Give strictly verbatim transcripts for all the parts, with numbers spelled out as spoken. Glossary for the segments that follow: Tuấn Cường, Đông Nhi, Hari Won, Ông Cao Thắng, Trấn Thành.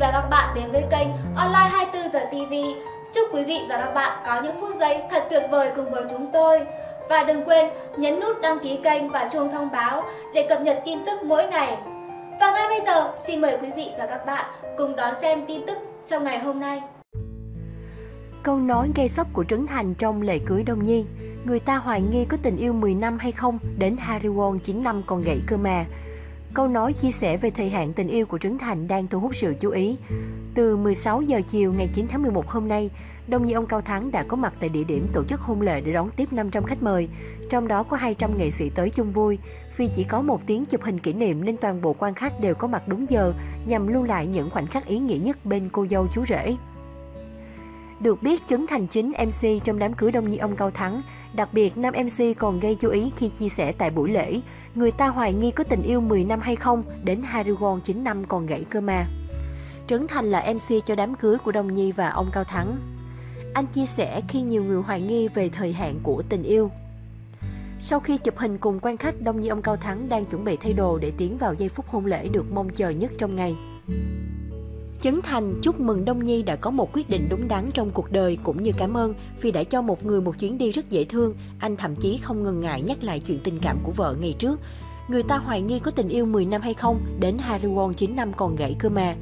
và các bạn đến với kênh Online hai mươi tư giờ ti vi. Chúc quý vị và các bạn có những phút giây thật tuyệt vời cùng với chúng tôi. Và đừng quên nhấn nút đăng ký kênh và chuông thông báo để cập nhật tin tức mỗi ngày. Và ngay bây giờ, xin mời quý vị và các bạn cùng đón xem tin tức trong ngày hôm nay. Câu nói gây sốc của Trấn Thành trong lễ cưới Đông Nhi. Người ta hoài nghi có tình yêu mười năm hay không, đến Hari Won chín năm còn gãy cơ mà. Câu nói chia sẻ về thời hạn tình yêu của Trấn Thành đang thu hút sự chú ý. Từ mười sáu giờ chiều ngày chín tháng mười một hôm nay, Đông Nhi Ông Cao Thắng đã có mặt tại địa điểm tổ chức hôn lễ để đón tiếp năm trăm khách mời. Trong đó có hai trăm nghệ sĩ tới chung vui. Vì chỉ có một tiếng chụp hình kỷ niệm nên toàn bộ quan khách đều có mặt đúng giờ nhằm lưu lại những khoảnh khắc ý nghĩa nhất bên cô dâu chú rể. Được biết, Trấn Thành chính em xê trong đám cưới Đông Nhi Ông Cao Thắng. Đặc biệt, nam em xê còn gây chú ý khi chia sẻ tại buổi lễ. Người ta hoài nghi có tình yêu mười năm hay không, đến Hari Won chín năm còn gãy cơ mà. Trấn Thành là em xê cho đám cưới của Đông Nhi và ông Cao Thắng. Anh chia sẻ khi nhiều người hoài nghi về thời hạn của tình yêu. Sau khi chụp hình cùng quan khách, Đông Nhi Ông Cao Thắng đang chuẩn bị thay đồ để tiến vào giây phút hôn lễ được mong chờ nhất trong ngày. Trấn Thành chúc mừng Đông Nhi đã có một quyết định đúng đắn trong cuộc đời, cũng như cảm ơn vì đã cho một người một chuyến đi rất dễ thương. Anh thậm chí không ngần ngại nhắc lại chuyện tình cảm của vợ ngày trước. Người ta hoài nghi có tình yêu mười năm hay không, đến Hari Won chín năm còn gãy cơ mà.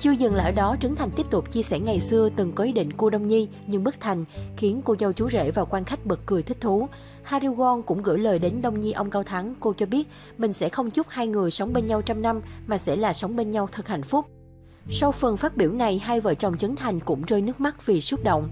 Chưa dừng lại ở đó, Trấn Thành tiếp tục chia sẻ ngày xưa từng có ý định cua Đông Nhi nhưng bất thành, khiến cô dâu chú rể và quan khách bật cười thích thú. Hari Won cũng gửi lời đến Đông Nhi Ông Cao Thắng, cô cho biết mình sẽ không chúc hai người sống bên nhau trăm năm mà sẽ là sống bên nhau thật hạnh phúc. Sau phần phát biểu này, hai vợ chồng Trấn Thành cũng rơi nước mắt vì xúc động.